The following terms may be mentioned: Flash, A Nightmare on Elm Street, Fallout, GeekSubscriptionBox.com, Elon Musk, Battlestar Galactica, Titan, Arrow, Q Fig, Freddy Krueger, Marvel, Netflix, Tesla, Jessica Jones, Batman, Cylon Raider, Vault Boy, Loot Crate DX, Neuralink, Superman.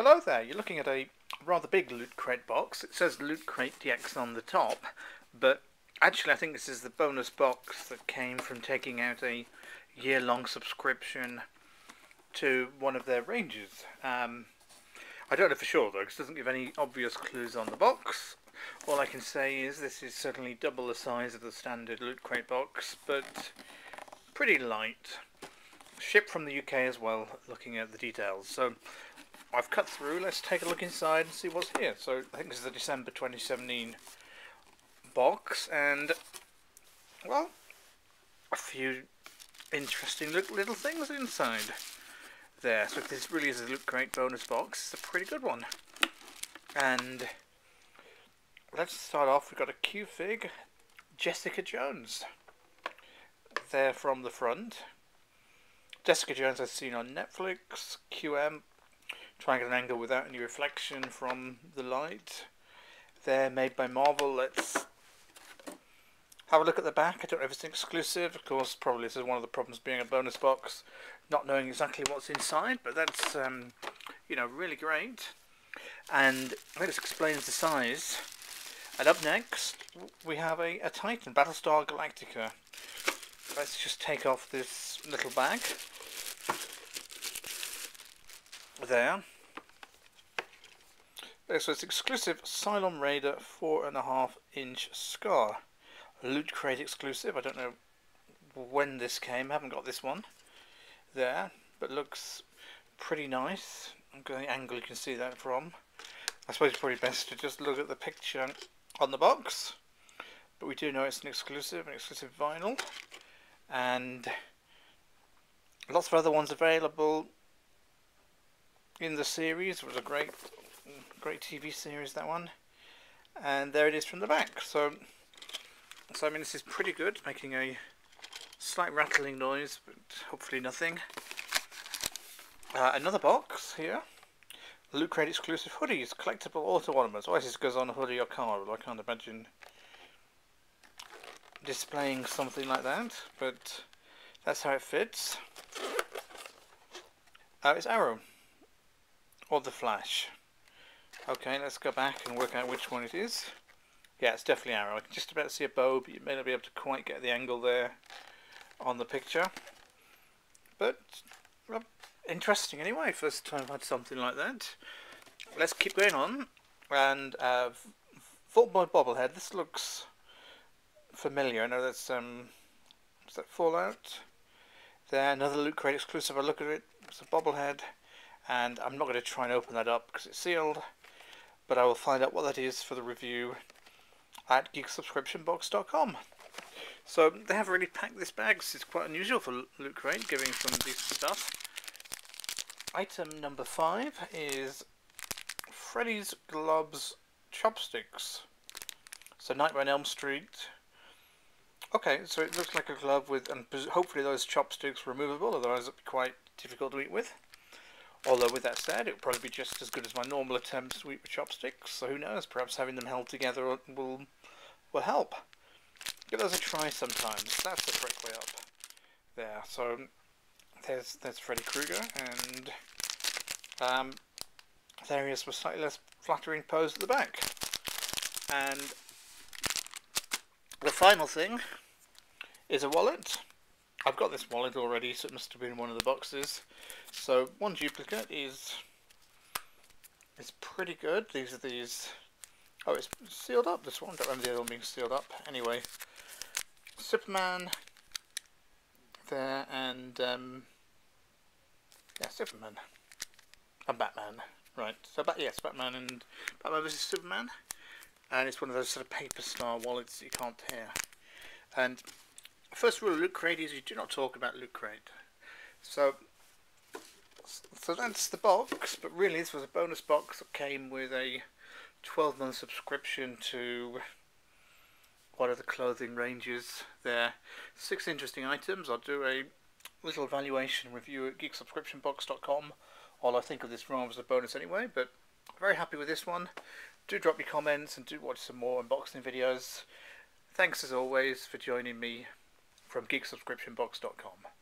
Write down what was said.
Hello there, you're looking at a rather big Loot Crate box. It says Loot Crate DX on the top, but actually I think this is the bonus box that came from taking out a year-long subscription to one of their ranges. I don't know for sure though, because it doesn't give any obvious clues on the box. All I can say is this is certainly double the size of the standard Loot Crate box, but pretty light. Shipped from the UK as well, looking at the details. So I've cut through, let's take a look inside and see what's here. So I think this is the December 2017 box, and well, a few interesting little things inside there. So if this really is a Loot Crate bonus box, it's a pretty good one. And let's start off, we've got a Q Fig, Jessica Jones, there from the front. Jessica Jones as seen on Netflix, QM, trying an angle without any reflection from the light. There, made by Marvel. Let's have a look at the back. I don't know if it's exclusive, of course, probably this is one of the problems being a bonus box, not knowing exactly what's inside, but that's, you know, really great. And I think this explains the size. And up next, we have a Titan, Battlestar Galactica. Let's just take off this little bag. There. So it's exclusive Cylon Raider 4.5-inch scar. Loot Crate exclusive. I don't know when this came. I haven't got this one there, but looks pretty nice. I'm going to angle you can see that from. I suppose it's probably best to just look at the picture on the box, but we do know it's an exclusive vinyl, and lots of other ones available in the series. It was a great TV series, that one. And there it is from the back. So I mean, this is pretty good, making a slight rattling noise, but hopefully nothing. Another box here. Loot Crate exclusive hoodies, collectible auto ornaments. Always this goes on a hoodie or car, although I can't imagine displaying something like that, but that's how it fits. It's Arrow or the Flash. Okay, let's go back and work out which one it is. Yeah, it's definitely Arrow. I can just about see a bow, but you may not be able to quite get the angle there on the picture. But interesting anyway, first time I've had something like that. Let's keep going on. And Vault Boy bobblehead, this looks familiar. I know that's is that Fallout? There, another Loot Crate exclusive. I look at it, it's a bobblehead, and I'm not going to try and open that up because it's sealed, but I will find out what that is for the review at GeekSubscriptionBox.com. So they have really packed this bag. This is quite unusual for Loot Crate, giving some decent stuff. Item number 5 is Freddy's Globs chopsticks. So Nightmare on Elm Street. Okay, so it looks like a glove with, and hopefully those chopsticks are removable, otherwise it'd be quite difficult to eat with. Although with that said, it would probably be just as good as my normal attempts to eat with chopsticks, so who knows, perhaps having them held together will help. Give those a try sometimes, that's the correct way up. There, so there's Freddy Krueger, and there he is with a slightly less flattering pose at the back. And the final thing is a wallet. I've got this wallet already, so it must have been one of the boxes. So one duplicate is pretty good. These are these. Oh, it's sealed up. This one, don't remember the other one being sealed up. Anyway, Superman there, and yeah, Superman and Batman. Right. So yes, Batman versus Superman. And it's one of those sort of paper star wallets that you can't tear. And first rule of Loot Crate is you do not talk about Loot Crate. So that's the box, but really this was a bonus box that came with a 12-month subscription to one of the clothing ranges there. 6 interesting items. I'll do a little valuation review at GeekSubscriptionBox.com. All I think of this round was a bonus anyway, but very happy with this one. Do drop your comments and do watch some more unboxing videos. Thanks as always for joining me from GeekSubscriptionBox.com.